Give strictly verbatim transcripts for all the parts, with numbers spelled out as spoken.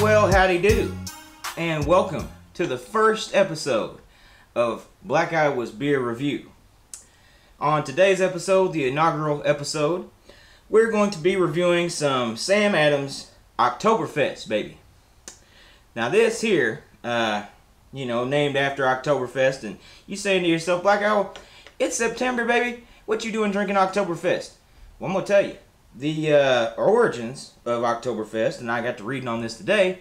Well, howdy do, and welcome to the first episode of Black Iowa's Beer Review. On today's episode, the inaugural episode, we're going to be reviewing some Sam Adams Oktoberfest, baby. Now this here, uh, you know, named after Oktoberfest, and you saying to yourself, Black Iowa, it's September, baby. What you doing drinking Oktoberfest? Well, I'm going to tell you. The uh, origins of Oktoberfest, and I got to reading on this today,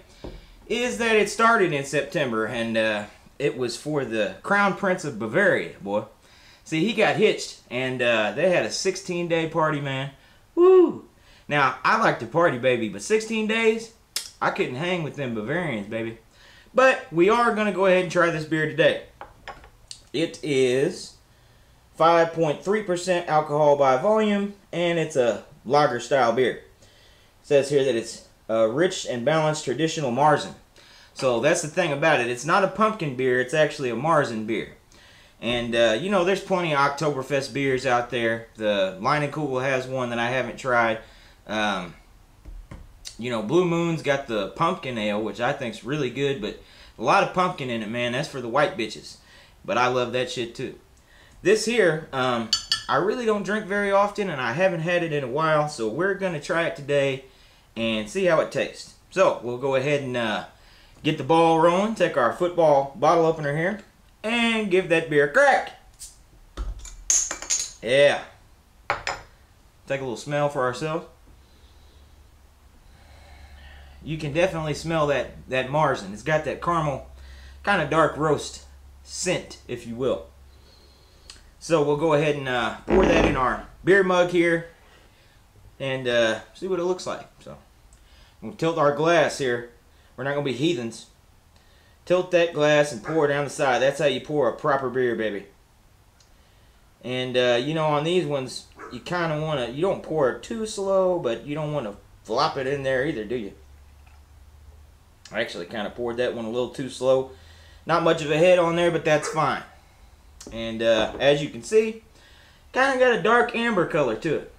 is that it started in September, and uh, it was for the Crown Prince of Bavaria, boy. See, he got hitched, and uh, they had a sixteen day party, man. Woo! Now, I like to party, baby, but sixteen days, I couldn't hang with them Bavarians, baby. But we are going to go ahead and try this beer today. It is five point three percent alcohol by volume, and it's a lager style beer. It says here that it's a rich and balanced traditional Märzen. So that's the thing about it. It's not a pumpkin beer. It's actually a Märzen beer. And uh, you know, there's plenty of Oktoberfest beers out there. The Leinenkugel has one that I haven't tried. Um, you know, Blue Moon's got the pumpkin ale, which I think's really good, but a lot of pumpkin in it, man. That's for the white bitches. But I love that shit too. This here, um, I really don't drink very often, and I haven't had it in a while, so we're going to try it today and see how it tastes. So, we'll go ahead and uh, get the ball rolling, take our football bottle opener here, and give that beer a crack. Yeah. Take a little smell for ourselves. You can definitely smell that, that Märzen. It's got that caramel, kind of dark roast scent, if you will. So we'll go ahead and uh, pour that in our beer mug here and uh, see what it looks like. So we'll tilt our glass here. We're not going to be heathens. Tilt that glass and pour it down the side. That's how you pour a proper beer, baby. And uh, you know, on these ones, you kind of want to, you don't pour it too slow, but you don't want to flop it in there either, do you? I actually kind of poured that one a little too slow. Not much of a head on there, but that's fine. And uh, as you can see, kind of got a dark amber color to it.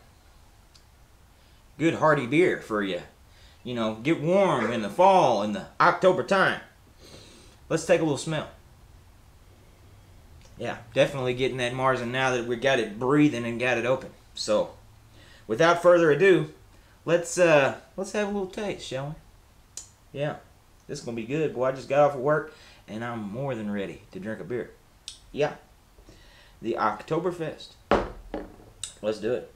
Good hearty beer for you. You know, get warm in the fall, in the October time. Let's take a little smell. Yeah, definitely getting that Märzen now that we got it breathing and got it open. So, without further ado, let's uh, let's have a little taste, shall we? Yeah, this is going to be good, boy. I just got off of work, and I'm more than ready to drink a beer. Yeah. The Oktoberfest. Let's do it.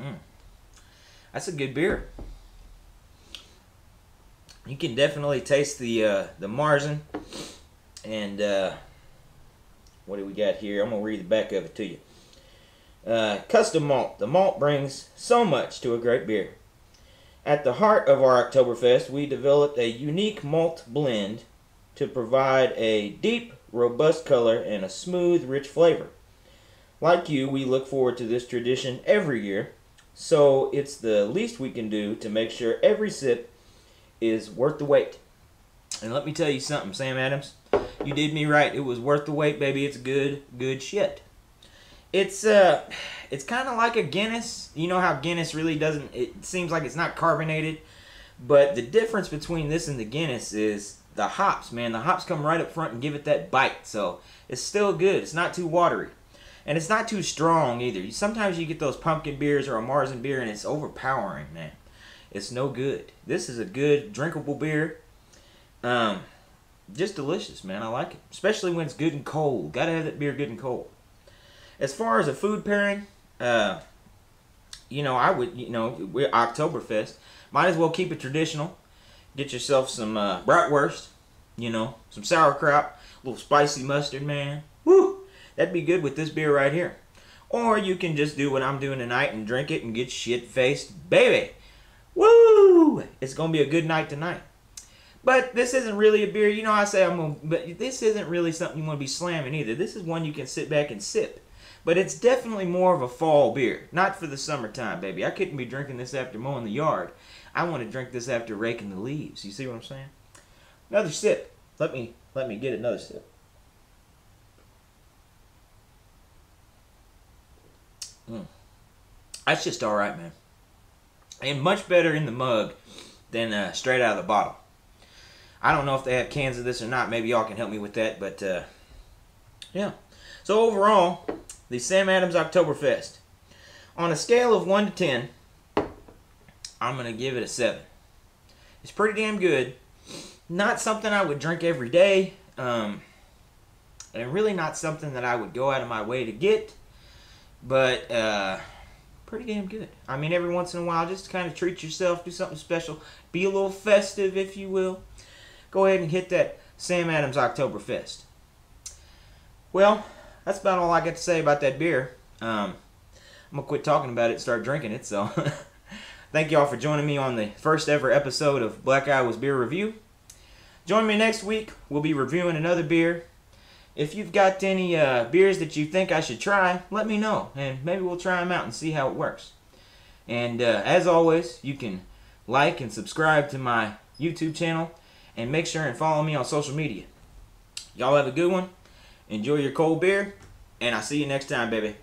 Mm. That's a good beer. You can definitely taste the uh, the Märzen. And uh, what do we got here? I'm going to read the back of it to you. Uh, custom malt. The malt brings so much to a great beer. At the heart of our Oktoberfest, we developed a unique malt blend to provide a deep, robust color and a smooth, rich flavor. Like you, we look forward to this tradition every year, so it's the least we can do to make sure every sip is worth the wait. And let me tell you something, Sam Adams, you did me right. It was worth the wait, baby. It's good, good shit. It's uh, it's kind of like a Guinness. You know how Guinness really doesn't, it seems like it's not carbonated. But the difference between this and the Guinness is the hops, man. The hops come right up front and give it that bite. So it's still good. It's not too watery. And it's not too strong either. Sometimes you get those pumpkin beers or a Märzen beer and it's overpowering, man. It's no good. This is a good drinkable beer. Um, just delicious, man. I like it. Especially when it's good and cold. Gotta have that beer good and cold. As far as a food pairing, uh, you know, I would, you know, we're Oktoberfest. Might as well keep it traditional. Get yourself some uh, bratwurst, you know, some sauerkraut, a little spicy mustard, man. Woo! That'd be good with this beer right here. Or you can just do what I'm doing tonight and drink it and get shit-faced, baby. Woo! It's going to be a good night tonight. But this isn't really a beer, you know, I say I'm going to, but this isn't really something you want to be slamming either. This is one you can sit back and sip. But it's definitely more of a fall beer. Not for the summertime, baby. I couldn't be drinking this after mowing the yard. I want to drink this after raking the leaves. You see what I'm saying? Another sip. Let me let me get another sip. Mm. That's just all right, man. And much better in the mug than uh, straight out of the bottle. I don't know if they have cans of this or not. Maybe y'all can help me with that. But, uh, yeah. So, overall, the Sam Adams Oktoberfest. On a scale of one to ten, I'm going to give it a seven. It's pretty damn good. Not something I would drink every day. Um, and really not something that I would go out of my way to get. But, uh, pretty damn good. I mean, every once in a while, just kind of treat yourself. Do something special. Be a little festive, if you will. Go ahead and hit that Sam Adams Oktoberfest. Well, that's about all I got to say about that beer. Um, I'm going to quit talking about it and start drinking it. So, thank y'all for joining me on the first ever episode of Black Iowa's Beer Review. Join me next week. We'll be reviewing another beer. If you've got any uh, beers that you think I should try, let me know. And maybe we'll try them out and see how it works. And uh, as always, you can like and subscribe to my YouTube channel. And make sure and follow me on social media. Y'all have a good one. Enjoy your cold beer. And I'll see you next time, baby.